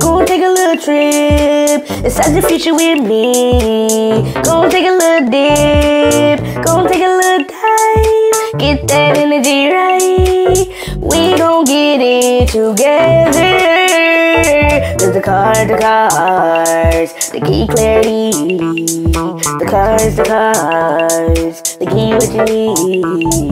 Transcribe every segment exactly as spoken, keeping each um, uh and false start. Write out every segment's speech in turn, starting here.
Go take a little trip, it's such a future with me. Go take a little dip, go take a little dive. Get that energy right, we gon' get it together. There's the card, the cards, the key clarity. The cards, the cards, the key what you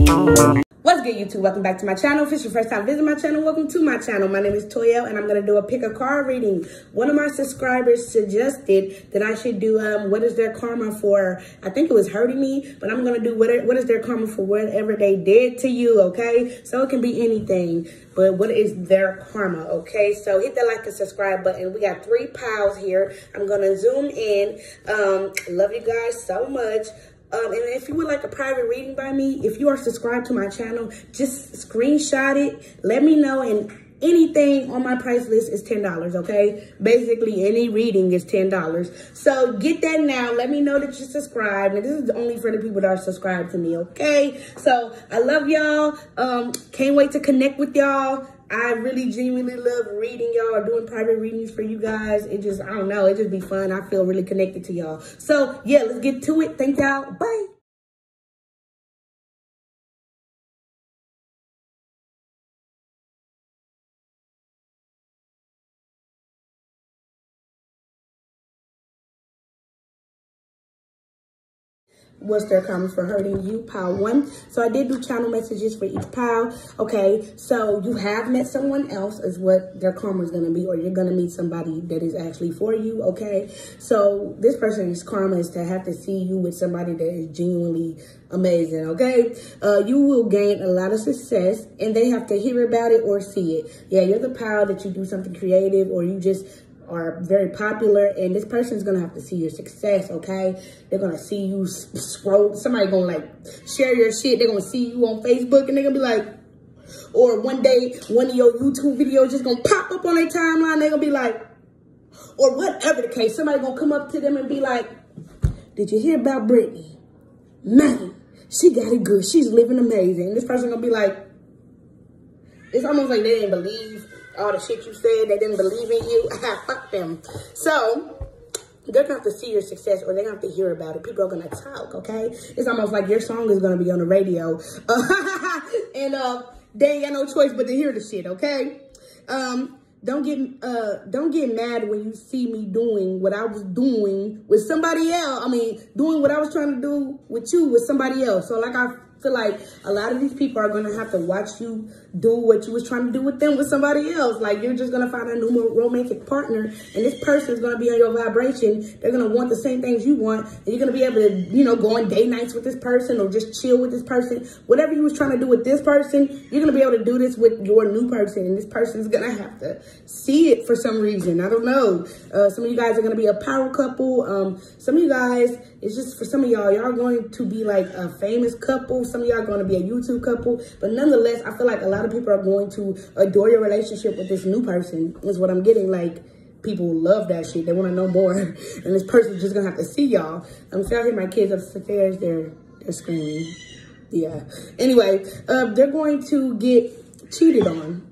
need. What's good, YouTube? Welcome back to my channel. If it's your first time visiting my channel, welcome to my channel. My name is Toyyail, and I'm going to do a pick a card reading. One of my subscribers suggested that I should do um, what is their karma for, I think it was hurting me, but I'm going to do what, what is their karma for whatever they did to you, okay? So it can be anything, but what is their karma, okay? So hit that like and subscribe button. We got three piles here. I'm going to zoom in. Um, love you guys so much. Um, and if you would like a private reading by me, if you are subscribed to my channel, just screenshot it. Let me know, and anything on my price list is ten dollars, okay? Basically, any reading is ten dollars. So get that now. Let me know that you subscribed. And this is only for the people that are subscribed to me, okay? So I love y'all. Um, can't wait to connect with y'all. I really genuinely love reading y'all, doing private readings for you guys. It just, I don't know, it just be fun. I feel really connected to y'all. So yeah, let's get to it. Thank y'all. Bye. What's their karma for hurting you? Pile one. So I did do channel messages for each pile. Okay, so you have met someone else is what their karma is going to be, or you're going to meet somebody that is actually for you. Okay, so this person's karma is to have to see you with somebody that is genuinely amazing. Okay, uh, you will gain a lot of success, and they have to hear about it or see it. Yeah, you're the pile that you do something creative, or you just are very popular, and this person's gonna have to see your success, okay? They're gonna see you scroll, somebody gonna like share your shit, they're gonna see you on Facebook, and they're gonna be like, or one day, one of your YouTube videos just gonna pop up on their timeline, they're gonna be like, or whatever the case, somebody gonna come up to them and be like, did you hear about Brittany? Man, she got it good, she's living amazing. And this person gonna be like, it's almost like they didn't believe all the shit you said, they didn't believe in you. Fuck them. So they're gonna have to see your success, or they're gonna have to hear about it. People are gonna talk, okay? It's almost like your song is gonna be on the radio, uh, and uh, they ain't got no choice but to hear the shit, okay? Um, don't get uh, don't get mad when you see me doing what I was doing with somebody else. I mean, doing what I was trying to do with you with somebody else. So like I. I feel like a lot of these people are gonna have to watch you do what you was trying to do with them with somebody else. Like, you're just gonna find a new romantic partner, and this person's gonna be on your vibration. They're gonna want the same things you want, and you're gonna be able to, you know, go on date nights with this person, or just chill with this person. Whatever you was trying to do with this person, you're gonna be able to do this with your new person, and this person's gonna have to see it for some reason. I don't know. Uh, some of you guys are gonna be a power couple. Um, some of you guys, it's just for some of y'all, y'all going to be like a famous couple. Some of y'all are going to be a YouTube couple, but nonetheless, I feel like a lot of people are going to adore your relationship with this new person, is what I'm getting. Like, people love that shit. They want to know more, and this person's just going to have to see y'all. I'm sorry, I hear my kids upstairs. They're, they're screaming. Yeah. Anyway, uh, they're going to get cheated on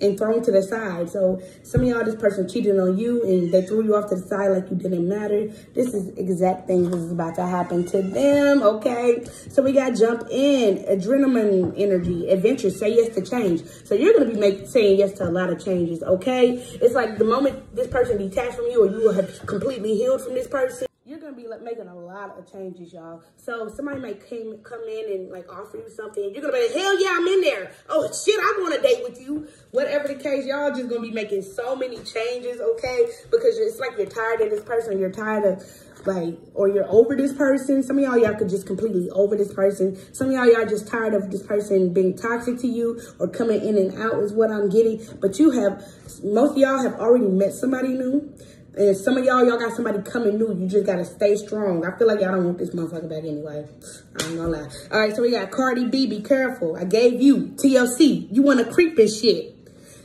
and thrown to the side. So some of y'all, this person cheated on you, and they threw you off to the side like you didn't matter. This is exact thing that's about to happen to them, okay? So we got jump in, adrenaline energy, adventure, say yes to change. So you're gonna be make, saying yes to a lot of changes, okay? It's like the moment this person detached from you, or you have completely healed from this person, you're gonna be making a lot of changes, y'all. So somebody might came, come in and like offer you something. You're gonna be like, hell yeah, I'm in there. Oh shit, I want a date with you. Whatever the case, y'all just gonna be making so many changes, okay? Because it's like you're tired of this person. You're tired of like, or you're over this person. Some of y'all, y'all could just completely over this person. Some of y'all, y'all just tired of this person being toxic to you, or coming in and out is what I'm getting. But you have, most of y'all have already met somebody new. And some of y'all, y'all got somebody coming new. You just got to stay strong. I feel like y'all don't want this motherfucker back anyway. I ain't gonna lie. All right, so we got Cardi B, be careful. I gave you T L C. You want to creep and shit.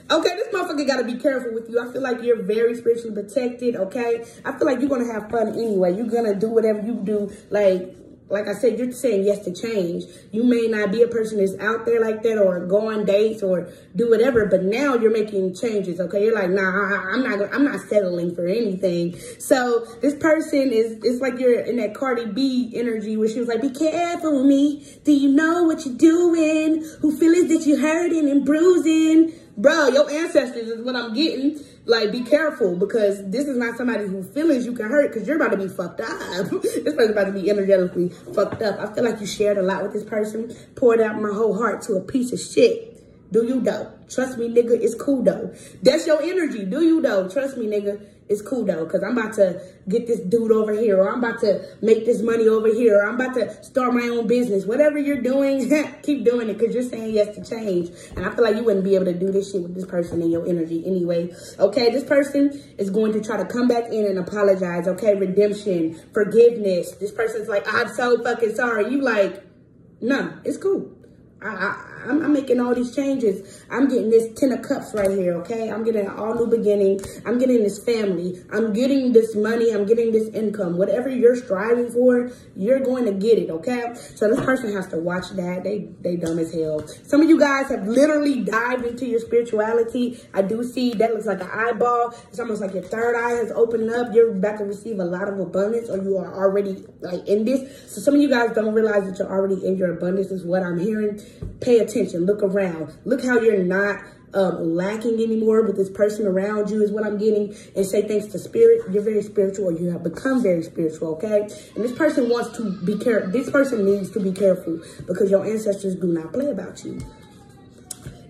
Okay, this motherfucker got to be careful with you. I feel like you're very spiritually protected, okay? I feel like you're going to have fun anyway. You're going to do whatever you do, like... Like I said, you're saying yes to change. You may not be a person that's out there like that or go on dates or do whatever, but now you're making changes, okay? You're like, nah, I'm not gonna, I'm not settling for anything. So this person is, it's like you're in that Cardi B energy where she was like, be careful with me. Do you know what you're doing? Who feelings that you're hurting and bruising? Bro, your ancestors is what I'm getting. Like, be careful, because this is not somebody who feelings you can hurt, because you're about to be fucked up. This person's about to be energetically fucked up. I feel like you shared a lot with this person. Poured out my whole heart to a piece of shit. Do you though? Trust me, nigga, it's cool though. That's your energy. Do you though? Trust me, nigga, it's cool though, because I'm about to get this dude over here, or I'm about to make this money over here, or I'm about to start my own business. Whatever you're doing, keep doing it, because you're saying yes to change. And I feel like you wouldn't be able to do this shit with this person in your energy anyway. Okay, this person is going to try to come back in and apologize. Okay, redemption, forgiveness. This person's like, I'm so fucking sorry. You like, nah, it's cool. I, I, I'm, I'm making all these changes. I'm getting this ten of cups right here, okay? I'm getting an all new beginning. I'm getting this family. I'm getting this money. I'm getting this income. Whatever you're striving for, you're going to get it, okay? So this person has to watch that. They they dumb as hell. Some of you guys have literally dived into your spirituality. I do see that looks like an eyeball. It's almost like your third eye has opened up. You're about to receive a lot of abundance, or you are already like in this. So some of you guys don't realize that you're already in your abundance is what I'm hearing. Pay attention. Attention. Look around. Look how you're not um, lacking anymore with this person around you is what I'm getting. And say thanks to spirit. You're very spiritual. Or you have become very spiritual, okay? And this person wants to be careful. This person needs to be careful, because your ancestors do not play about you.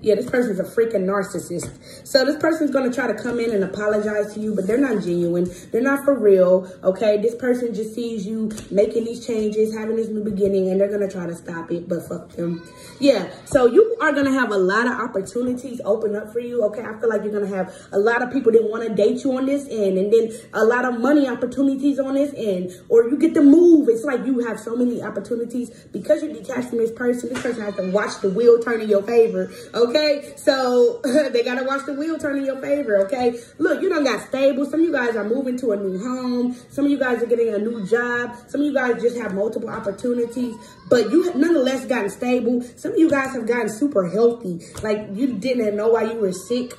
Yeah, this person's a freaking narcissist. So this person's going to try to come in and apologize to you, but they're not genuine. They're not for real, okay? This person just sees you making these changes, having this new beginning, and they're going to try to stop it, but fuck them. Yeah, so you are going to have a lot of opportunities open up for you, okay? I feel like you're going to have a lot of people that want to date you on this end, and then a lot of money opportunities on this end, or you get to move. It's like you have so many opportunities because you're detached from this person. This person has to watch the wheel turn in your favor, okay? Okay, so they got to watch the wheel turn in your favor, okay? Look, you done got stable. Some of you guys are moving to a new home. Some of you guys are getting a new job. Some of you guys just have multiple opportunities, but you have nonetheless gotten stable. Some of you guys have gotten super healthy. Like, you didn't know why you were sick,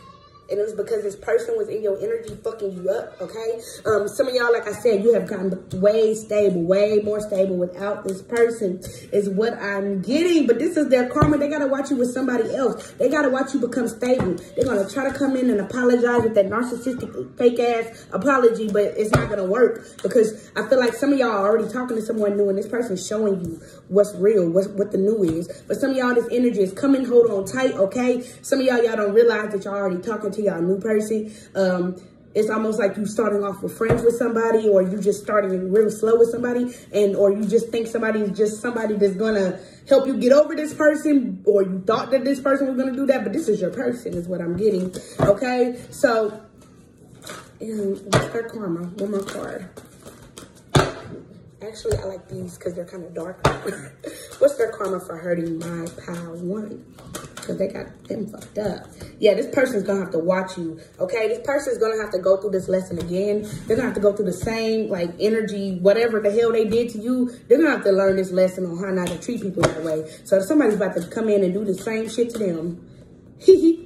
and it was because this person was in your energy fucking you up, okay? Um, some of y'all, like I said, you have gotten way stable, way more stable without this person is what I'm getting. But this is their karma. They got to watch you with somebody else. They got to watch you become stable. They're going to try to come in and apologize with that narcissistic fake-ass apology, but it's not going to work, because I feel like some of y'all are already talking to someone new, and this person's showing you what's real, what's, what the new is. But some of y'all, this energy is coming, hold on tight, okay? Some of y'all, y'all don't realize that y'all already talking to y'all new person. Um, it's almost like you starting off with friends with somebody, or you just starting real slow with somebody, and or you just think somebody is just somebody that's gonna help you get over this person, or you thought that this person was gonna do that, but this is your person is what I'm getting, okay? So, and what's their karma? One more card. Actually, I like these because they're kind of dark. What's their karma for hurting my pal one? Because they got them fucked up. Yeah, this person's going to have to watch you, okay? This person's going to have to go through this lesson again. They're going to have to go through the same, like, energy, whatever the hell they did to you. They're going to have to learn this lesson on how not to treat people that way. So if somebody's about to come in and do the same shit to them, hee hee.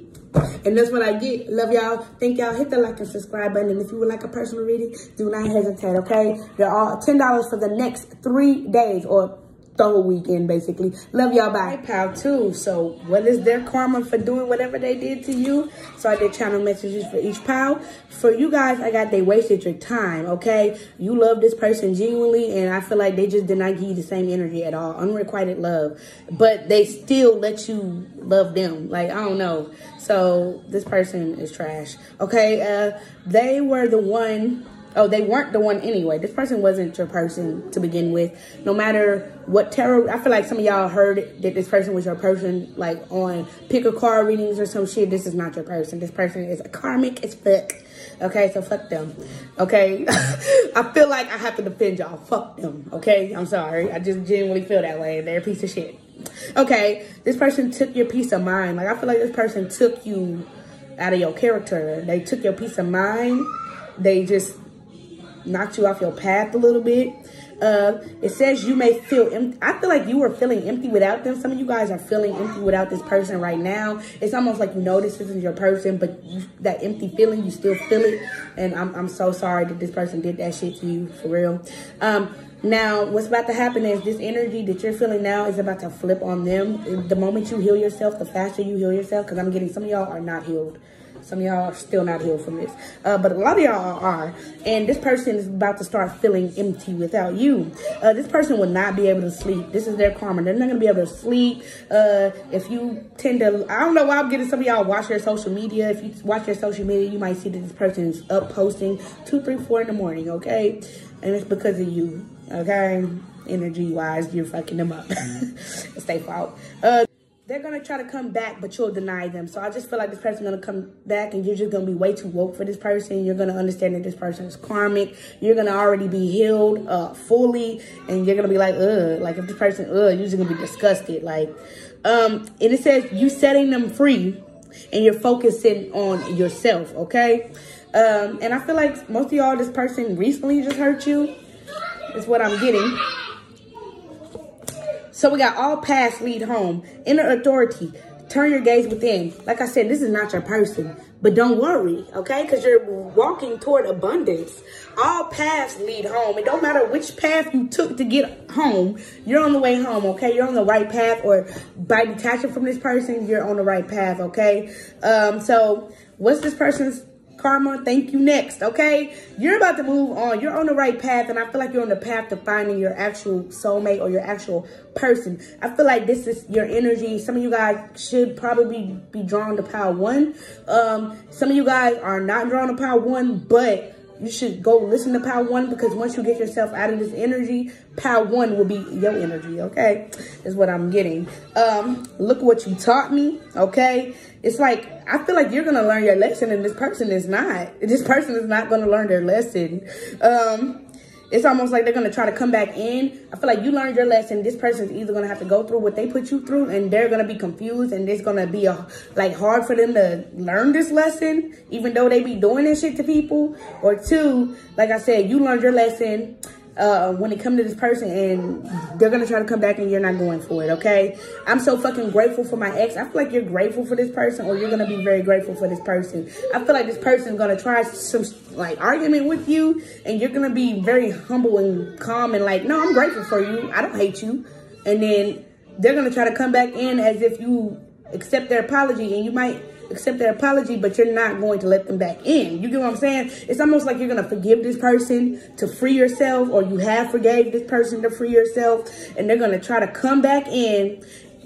And that's what I get. Love y'all. Thank y'all. Hit the like and subscribe button. And if you would like a personal reading, do not hesitate, okay? They're all ten dollars for the next three days or the whole weekend, basically. Love y'all. Bye. Pal, too. So what is their karma for doing whatever they did to you? So I did channel messages for each pal. For you guys, I got they wasted your time, okay? You love this person genuinely, and I feel like they just did not give you the same energy at all. Unrequited love. But they still let you love them. Like, I don't know. So this person is trash, okay? Uh, they were the one... Oh, they weren't the one anyway. This person wasn't your person to begin with. No matter what tarot, I feel like some of y'all heard that this person was your person, like on pick a card readings or some shit. This is not your person. This person is a karmic as fuck. Okay, so fuck them. Okay, I feel like I have to defend y'all. Fuck them. Okay, I'm sorry. I just genuinely feel that way. They're a piece of shit. Okay, this person took your peace of mind. Like, I feel like this person took you out of your character. They took your peace of mind. They just knocked you off your path a little bit. Uh, it says you may feel empty. I feel like you were feeling empty without them. Some of you guys are feeling empty without this person right now. It's almost like you know this isn't your person, but you, that empty feeling, you still feel it. And I'm, I'm so sorry that this person did that shit to you, for real. Um, now, what's about to happen is this energy that you're feeling now is about to flip on them. The moment you heal yourself, the faster you heal yourself, because I'm getting some of y'all are not healed. Some of y'all are still not healed from this. Uh, but a lot of y'all are. And this person is about to start feeling empty without you. Uh, this person will not be able to sleep. This is their karma. They're not going to be able to sleep. Uh, if you tend to... I don't know why I'm getting some of y'all watch their social media. If you watch their social media, you might see that this person is up posting two, three, four in the morning, okay? And it's because of you, okay? Energy-wise, you're fucking them up. It's their fault. Uh... They're going to try to come back, but you'll deny them. So I just feel like this person's going to come back and you're just going to be way too woke for this person. You're going to understand that this person is karmic. You're going to already be healed uh, fully. And you're going to be like, ugh. Like, if this person, ugh, you're just going to be disgusted. Like, um, and it says you setting them free and you're focusing on yourself, okay? Um, and I feel like most of y'all, this person recently just hurt you. Is what I'm getting. So we got all paths lead home. Inner authority. Turn your gaze within. Like I said, this is not your person. But don't worry, okay? Because you're walking toward abundance. All paths lead home. It don't matter which path you took to get home. You're on the way home, okay? You're on the right path. Or by detaching from this person, you're on the right path, okay? Um, so what's this person's karma? Thank you next, okay? You're about to move on. You're on the right path, and I feel like you're on the path to finding your actual soulmate or your actual person. I feel like this is your energy. Some of you guys should probably be drawn to pile one. Um, some of you guys are not drawn to pile one, but you should go listen to pile one, because once you get yourself out of this energy, pile one will be your energy, okay? Is what I'm getting. Um, look what you taught me, okay? It's like, I feel like you're going to learn your lesson and this person is not. This person is not going to learn their lesson. Um, it's almost like they're going to try to come back in. I feel like you learned your lesson. This person's either going to have to go through what they put you through and they're going to be confused, and it's going to be a, like hard for them to learn this lesson, even though they be doing this shit to people. Or two, like I said, you learned your lesson. Uh, when it comes to this person, and they're going to try to come back and you're not going for it, okay? I'm so fucking grateful for my ex. I feel like you're grateful for this person, or you're going to be very grateful for this person. I feel like this person's going to try some, like, argument with you, and you're going to be very humble and calm and like, no, I'm grateful for you. I don't hate you. And then they're going to try to come back in as if you accept their apology, and you might accept their apology, but you're not going to let them back in. You get what I'm saying? It's almost like you're going to forgive this person to free yourself, or you have forgave this person to free yourself, and they're going to try to come back in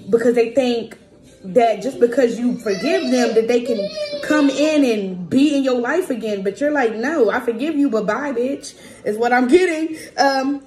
because they think that just because you forgive them that they can come in and be in your life again. But you're like, no, I forgive you, but bye, bitch, is what I'm getting. Um,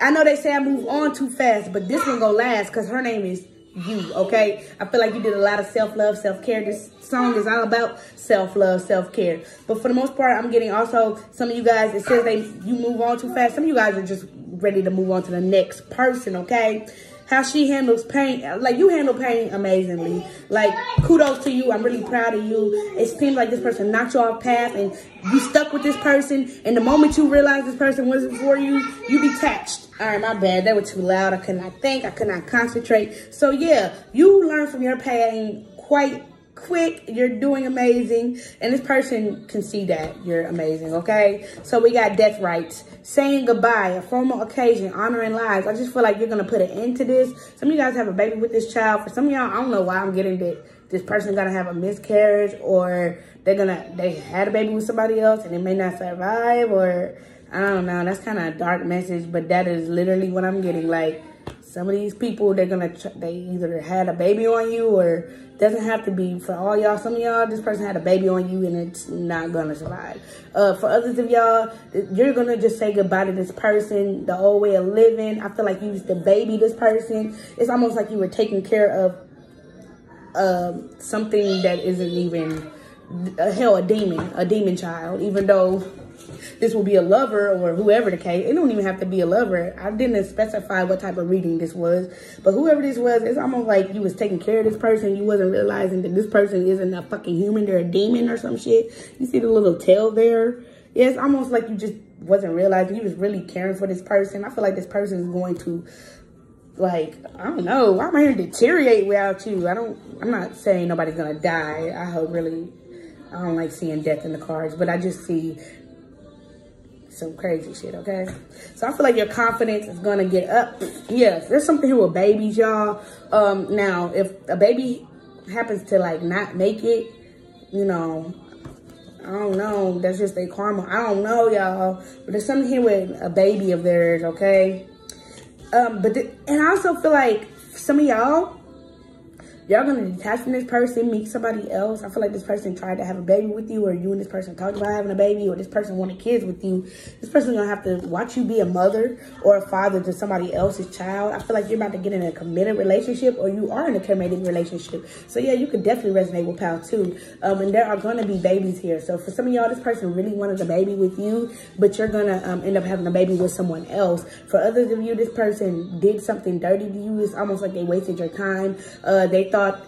I know they say I move on too fast, but this one gonna last, because her name is you, okay? I feel like you did a lot of self-love, self-care. This song is all about self-love, self-care. But for the most part, I'm getting also some of you guys, it says they you move on too fast. Some of you guys are just ready to move on to the next person, okay? How she handles pain. Like, you handle pain amazingly. Like, kudos to you. I'm really proud of you. It seems like this person knocked you off path and you stuck with this person. And the moment you realize this person wasn't for you, you detached. All right, my bad. That was too loud. I could not think. I could not concentrate. So, yeah, you learn from your pain quite quick. You're doing amazing. And this person can see that you're amazing, okay? So, we got death rites. Saying goodbye, a formal occasion, honoring lives. I just feel like you're going to put an end to this. Some of you guys have a baby with this child. For some of y'all, I don't know why I'm getting that this person's going to have a miscarriage, or they're going to, they had a baby with somebody else and it may not survive, or I don't know. That's kind of a dark message, but that is literally what I'm getting. Like, some of these people, they're going to, they either had a baby on you, or doesn't have to be for all y'all. Some of y'all, this person had a baby on you and it's not going to survive. Uh, for others of y'all, you're going to just say goodbye to this person, the old way of living. I feel like you used to baby this person. It's almost like you were taking care of uh, something that isn't even, uh, hell, a demon, a demon child, even though this will be a lover or whoever the case. It don't even have to be a lover. I didn't specify what type of reading this was. But whoever this was, it's almost like you was taking care of this person. You wasn't realizing that this person isn't a fucking human. They're a demon or some shit. You see the little tail there? it's almost like you just wasn't realizing you was really caring for this person. I feel like this person is going to, like, I don't know, why am I here to deteriorate without you? I don't, I'm not saying nobody's gonna die. I hope really, I don't like seeing death in the cards, but I just see some crazy shit, okay? So I feel like your confidence is gonna get up. Yeah, there's something here with babies, y'all. Um, now, if a baby happens to, like, not make it, you know, I don't know. That's just their karma. I don't know, y'all. But there's something here with a baby of theirs, okay? Um, but the, and I also feel like some of y'all, y'all gonna detach from this person, meet somebody else. I feel like this person tried to have a baby with you, or you and this person talked about having a baby, or this person wanted kids with you. This person's gonna have to watch you be a mother or a father to somebody else's child. I feel like you're about to get in a committed relationship, or you are in a committed relationship. So yeah, you could definitely resonate with Pal too. Um, and there are gonna be babies here. So for some of y'all, this person really wanted a baby with you, but you're gonna um, end up having a baby with someone else. For others of you, this person did something dirty to you. It's almost like they wasted your time. Uh, they thought That,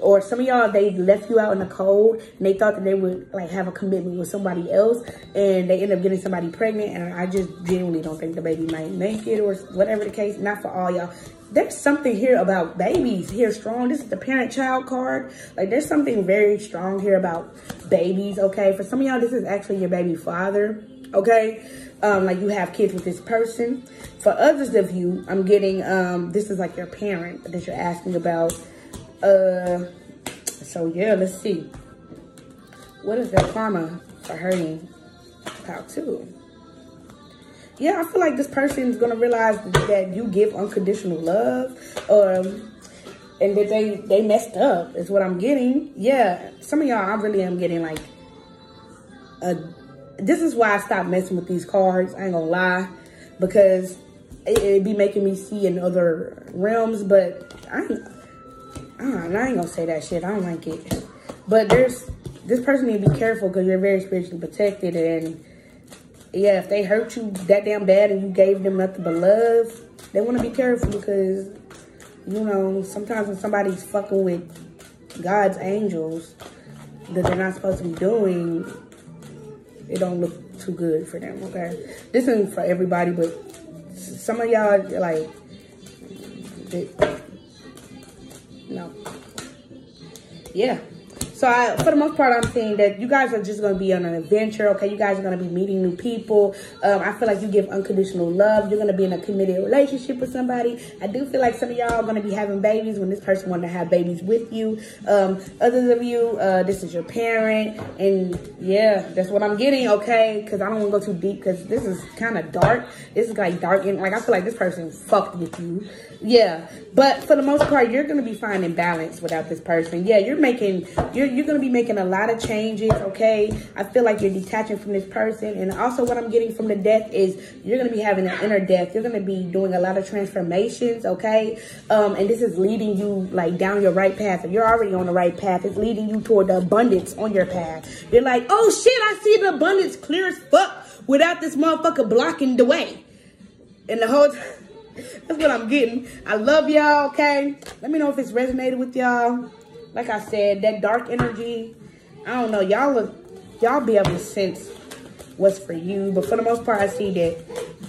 or some of y'all, they left you out in the cold, and they thought that they would, like, have a commitment with somebody else, and they end up getting somebody pregnant. And I just genuinely don't think the baby might make it, or whatever the case. Not for all y'all. There's something here about babies here strong. This is the parent-child card. Like, there's something very strong here about babies, okay? For some of y'all, this is actually your baby father, okay? Um, like, you have kids with this person. For others of you, I'm getting, um, this is, like, your parent that you're asking about. Uh, so yeah, let's see. What is that karma for hurting Pal too? Yeah, I feel like this person is gonna realize that you give unconditional love, um, and that they they messed up is what I'm getting. Yeah, some of y'all, I really am getting like a. This is why I stopped messing with these cards. I ain't gonna lie, because it, it'd be making me see in other realms, but I ain't. I ain't gonna say that shit. I don't like it. But there's this person need to be careful, because you're very spiritually protected, and yeah, if they hurt you that damn bad and you gave them nothing but love, they want to be careful, because you know sometimes when somebody's fucking with God's angels that they're not supposed to be doing, it don't look too good for them. Okay, this isn't for everybody, but some of y'all like. They, No. Yeah. So I, for the most part, I'm saying that you guys are just going to be on an adventure, okay? You guys are going to be meeting new people. Um, I feel like you give unconditional love. You're going to be in a committed relationship with somebody. I do feel like some of y'all are going to be having babies when this person wanted to have babies with you. Um, others of you, uh, this is your parent. And, yeah, that's what I'm getting, okay? Because I don't want to go too deep, because this is kind of dark. This is, like, dark. And, like, I feel like this person fucked with you. Yeah. But for the most part, you're going to be finding balance without this person. Yeah, you're making... You're You're going to be making a lot of changes, okay? I feel like you're detaching from this person. And also what I'm getting from the death is you're going to be having an inner death. You're going to be doing a lot of transformations, okay? Um, and this is leading you, like, down your right path. If you're already on the right path, it's leading you toward the abundance on your path. You're like, oh, shit, I see the abundance clear as fuck without this motherfucker blocking the way. And the whole time, that's what I'm getting. I love y'all, okay? Let me know if it's resonated with y'all. Like I said, that dark energy, I don't know. Y'all y'all be able to sense what's for you. But for the most part, I see that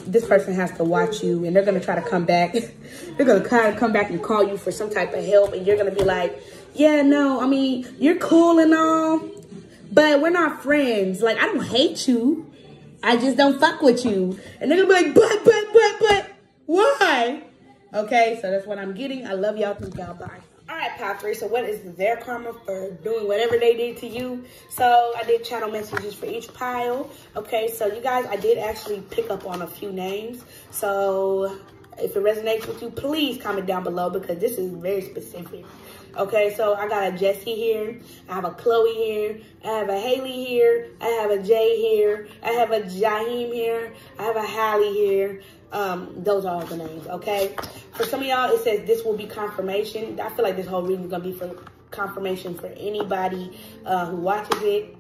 this person has to watch you. And they're going to try to come back. They're going to kind of come back and call you for some type of help. And you're going to be like, yeah, no, I mean, you're cool and all, but we're not friends. Like, I don't hate you. I just don't fuck with you. And they're going to be like, but, but, but, but, why? Okay, so that's what I'm getting. I love y'all. Thank y'all. Bye. All right, Pal three, so what is their karma for doing whatever they did to you? So I did channel messages for each pile. Okay, so you guys, I did actually pick up on a few names. So if it resonates with you, please comment down below, because this is very specific. Okay, so I got a Jesse here. I have a Chloe here. I have a Haley here. I have a Jay here. I have a Jaheem here. I have a Hallie here. Um, those are all the names, okay? For some of y'all, it says this will be confirmation. I feel like this whole reading is going to be for confirmation for anybody uh, who watches it.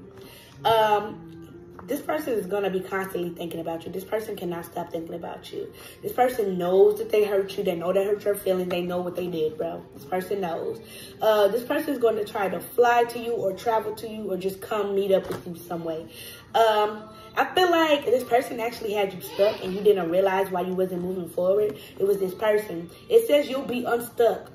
Um, this person is going to be constantly thinking about you. This person cannot stop thinking about you. This person knows that they hurt you. They know they hurt your feelings. They know what they did, bro. This person knows. Uh, this person is going to try to fly to you or travel to you or just come meet up with you some way. Um, I like this person actually had you stuck and you didn't realize why you wasn't moving forward. It was this person. It says you'll be unstuck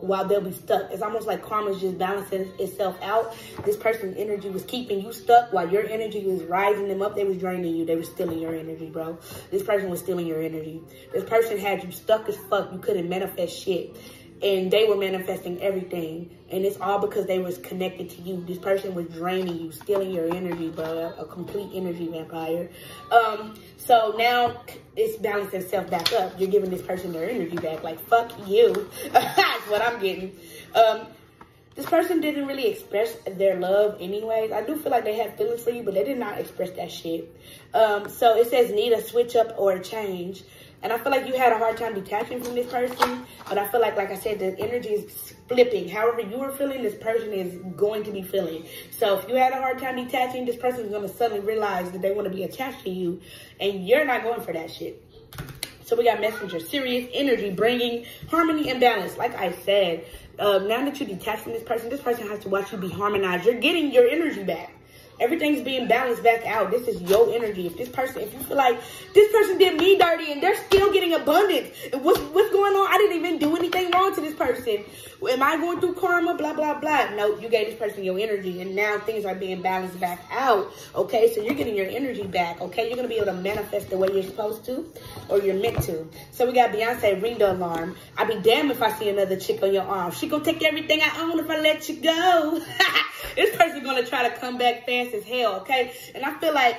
while they'll be stuck. It's almost like karma's just balancing itself out. This person's energy was keeping you stuck while your energy was rising them up. They was draining you. They were stealing your energy, bro. This person was stealing your energy. This person had you stuck as fuck. You couldn't manifest shit. And they were manifesting everything. And it's all because they was connected to you. This person was draining you, stealing your energy, bro. A complete energy vampire. Um, so now it's balancing itself back up. You're giving this person their energy back. Like, fuck you. That's what I'm getting. Um, this person didn't really express their love anyways. I do feel like they had feelings for you, but they did not express that shit. Um, so it says need a switch up or a change. And I feel like you had a hard time detaching from this person. But I feel like, like I said, the energy is flipping. However you were feeling, this person is going to be feeling. So if you had a hard time detaching, this person is going to suddenly realize that they want to be attached to you. And you're not going for that shit. So we got messenger, serious energy, bringing harmony and balance. Like I said, uh, now that you detach from this person, this person has to watch you be harmonized. You're getting your energy back. Everything's being balanced back out. This is your energy. If this person, if you feel like this person did me dirty and they're still getting abundance, what's, what's going on? I didn't even do anything wrong to this person. Am I going through karma? Blah, blah, blah. No, you gave this person your energy and now things are being balanced back out. Okay, so you're getting your energy back. Okay, you're going to be able to manifest the way you're supposed to or you're meant to. So we got Beyonce, ring the alarm. I'd be damned if I see another chick on your arm. She going to take everything I own if I let you go. This person's going to try to come back fast as hell, okay? And I feel like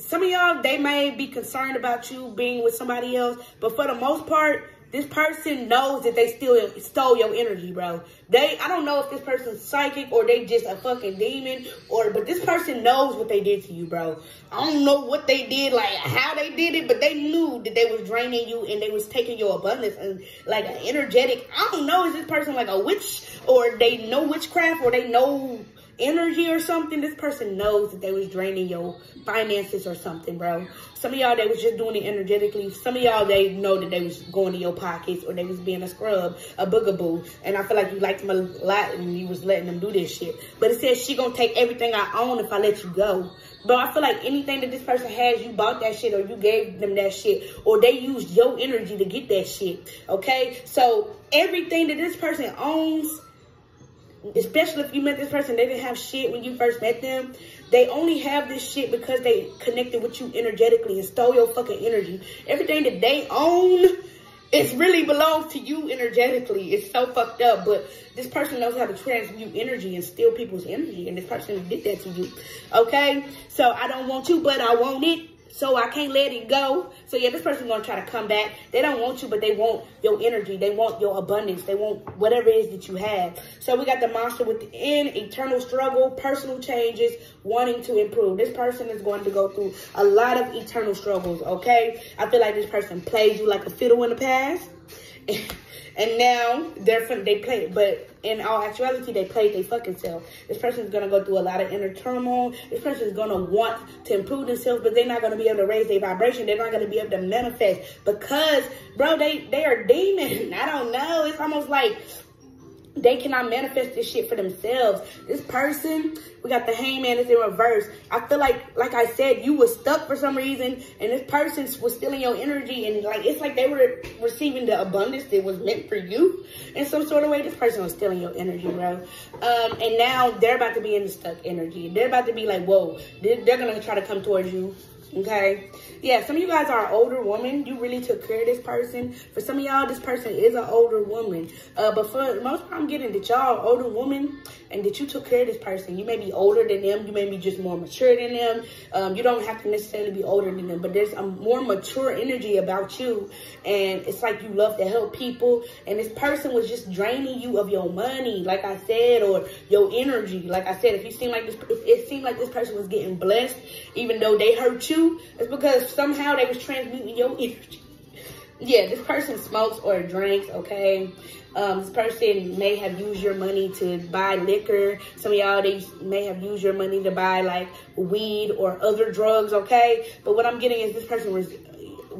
some of y'all, they may be concerned about you being with somebody else, but for the most part, this person knows that they still stole your energy, bro. They, I don't know if this person's psychic or they just a fucking demon, or but this person knows what they did to you, bro. I don't know what they did, like how they did it, but they knew that they was draining you and they was taking your abundance and like an energetic. I don't know, is this person like a witch or they know witchcraft or they know energy or something? This person knows that they was draining your finances or something, bro. Some of y'all, they was just doing it energetically. Some of y'all, they know that they was going to your pockets or they was being a scrub, a boogaboo. And I feel like you liked them a lot and you was letting them do this shit. But it says she gonna take everything I own if I let you go. But I feel like anything that this person has, you bought that shit or you gave them that shit or they used your energy to get that shit, okay? So everything that this person owns, especially if you met this person, they didn't have shit when you first met them. They only have this shit because they connected with you energetically and stole your fucking energy. Everything that they own, it really belongs to you energetically. It's so fucked up, but this person knows how to transmute energy and steal people's energy, and this person did that to you, okay? So I don't want you, but I want it. So I can't let it go. So yeah, this person's gonna try to come back. They don't want you, but they want your energy. They want your abundance. They want whatever it is that you have. So we got the monster within, eternal struggle, personal changes, wanting to improve. This person is going to go through a lot of eternal struggles, okay? I feel like this person plays you like a fiddle in the past. And now they're they play it, but in all actuality, they played their fucking self. This person's gonna go through a lot of inner turmoil. This person's gonna want to improve themselves, but they're not gonna be able to raise their vibration. They're not gonna be able to manifest because, bro, they they are demons. I don't know. It's almost like they cannot manifest this shit for themselves. This person, we got the hangman is in reverse. I feel like, like I said, you were stuck for some reason, and this person was stealing your energy, and like it's like they were receiving the abundance that was meant for you in some sort of way. This person was stealing your energy, bro. Um, and now they're about to be in the stuck energy. They're about to be like, whoa, they're, they're gonna try to come towards you. Okay, yeah, some of you guys are older women. You really took care of this person. For some of y'all, this person is an older woman. Uh, but for the most part, I'm getting that y'all older woman and that you took care of this person. You may be older than them. You may be just more mature than them. Um, you don't have to necessarily be older than them, but there's a more mature energy about you. And it's like you love to help people. And this person was just draining you of your money, like I said, or your energy. Like I said, if you seem like this, if it seemed like this person was getting blessed, even though they hurt you, it's because somehow they was transmuting your energy. Yeah, this person smokes or drinks, okay? Um, this person may have used your money to buy liquor. Some of y'all, they may have used your money to buy, like, weed or other drugs, okay? But what I'm getting is this person was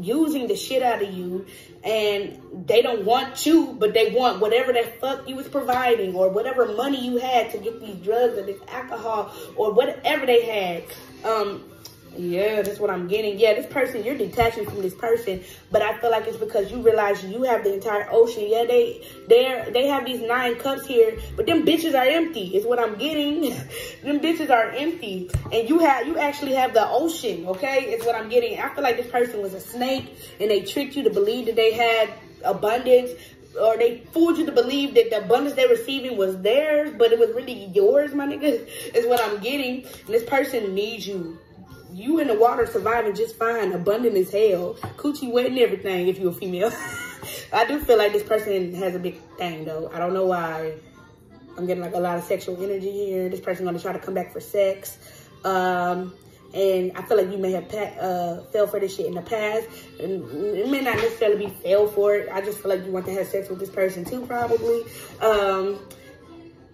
using the shit out of you, and they don't want you, but they want whatever that fuck you was providing or whatever money you had to get these drugs or this alcohol or whatever they had. Um... Yeah, that's what I'm getting. Yeah, this person, you're detaching from this person, but I feel like it's because you realize you have the entire ocean. Yeah, they they they have these nine cups here, but them bitches are empty. Is what I'm getting. Them bitches are empty, and you have you actually have the ocean. Okay, is what I'm getting. I feel like this person was a snake, and they tricked you to believe that they had abundance, or they fooled you to believe that the abundance they're receiving was theirs, but it was really yours, my nigga. Is what I'm getting. And this person needs you. You in the water surviving just fine, abundant as hell, coochie wet and everything if you're a female. I do feel like this person has a big thing though. I don't know why. I'm getting like a lot of sexual energy here. This person gonna try to come back for sex. Um, and I feel like you may have uh, fell for this shit in the past. And it may not necessarily be fell for it. I just feel like you want to have sex with this person too, probably. Um,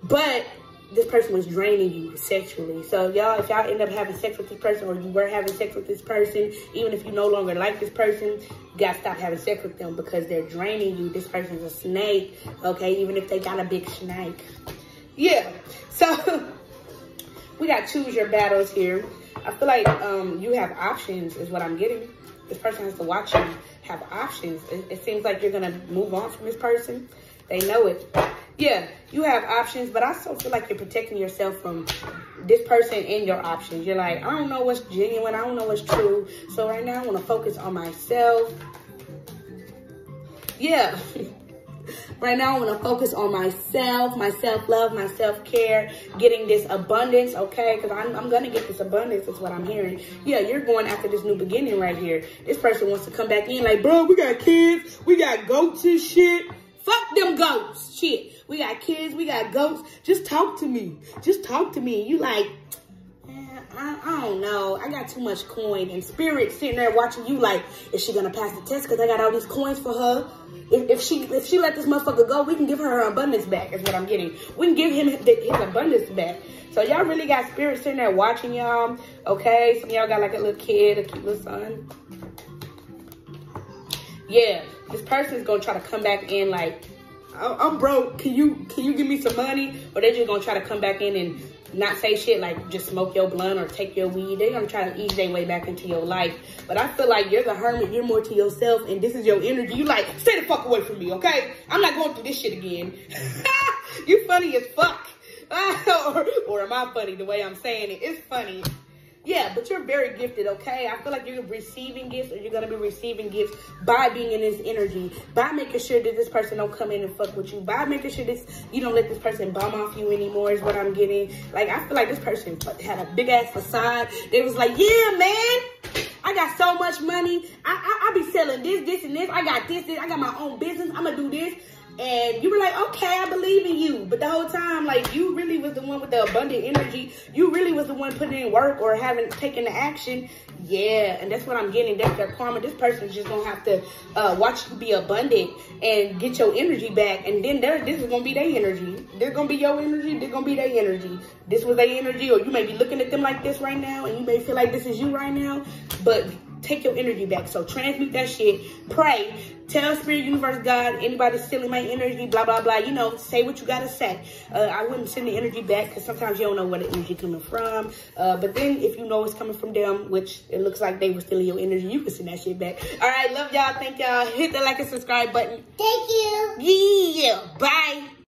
but this person was draining you sexually. So y'all, if y'all end up having sex with this person, or you were having sex with this person, even if you no longer like this person, you gotta stop having sex with them because they're draining you. This person's a snake, okay? Even if they got a big snake. Yeah, so we got choose your battles here. I feel like um, you have options is what I'm getting. This person has to watch you have options. It, it seems like you're gonna move on from this person. They know it. Yeah, you have options, but I still feel like you're protecting yourself from this person and your options. You're like, I don't know what's genuine. I don't know what's true. So right now I want to focus on myself. Yeah. Right now I want to focus on myself, my self-love, my self-care, getting this abundance, okay? Because I'm, I'm going to get this abundance is what I'm hearing. Yeah, you're going after this new beginning right here. This person wants to come back in like, bro, we got kids. We got goats and shit. Fuck them goats. Shit. We got kids. We got goats. Just talk to me. Just talk to me. You like, eh, I, I don't know. I got too much coin. And spirit sitting there watching you like, is she going to pass the test? Because I got all these coins for her. If, if she if she let this motherfucker go, we can give her her abundance back is what I'm getting. We can give him his abundance back. So y'all really got spirit sitting there watching y'all. Okay. Some y'all got like a little kid, a cute little son. Yeah. This person's gonna try to come back in like, I'm broke. Can you can you give me some money? Or they're just gonna try to come back in and not say shit, like just smoke your blunt or take your weed. They're gonna try to ease their way back into your life. But I feel like you're the hermit. You're more to yourself, and this is your energy. You like, stay the fuck away from me, okay? I'm not going through this shit again. You funny as fuck. or, or am I funny the way I'm saying it? It's funny. Yeah, but you're very gifted, okay? I feel like you're receiving gifts, or you're going to be receiving gifts by being in this energy, by making sure that this person don't come in and fuck with you, by making sure this you don't let this person bomb off you anymore is what I'm getting. Like, I feel like this person had a big-ass facade. They was like, yeah, man, I got so much money. I, I, I be selling this, this, and this. I got this, this. I got my own business. I'm going to do this. And you were like, okay, I believe in you. But the whole time, like, you really was the one with the abundant energy. You really was the one putting in work or having taken the action. Yeah, and that's what I'm getting. That's their karma. This person's just going to have to uh, watch you be abundant and get your energy back. And then this is going to be their energy. They're going to be your energy. They're going to be their energy. This was their energy. Or you may be looking at them like this right now. And you may feel like this is you right now. But take your energy back. So transmute that shit. Pray. Tell spirit, universe, God, anybody stealing my energy, blah, blah, blah. You know, say what you got to say. Uh, I wouldn't send the energy back because sometimes you don't know where the energy coming from. Uh, but then if you know it's coming from them, which it looks like they were stealing your energy, you can send that shit back. All right. Love y'all. Thank y'all. Hit the like and subscribe button. Thank you. Yeah. Bye.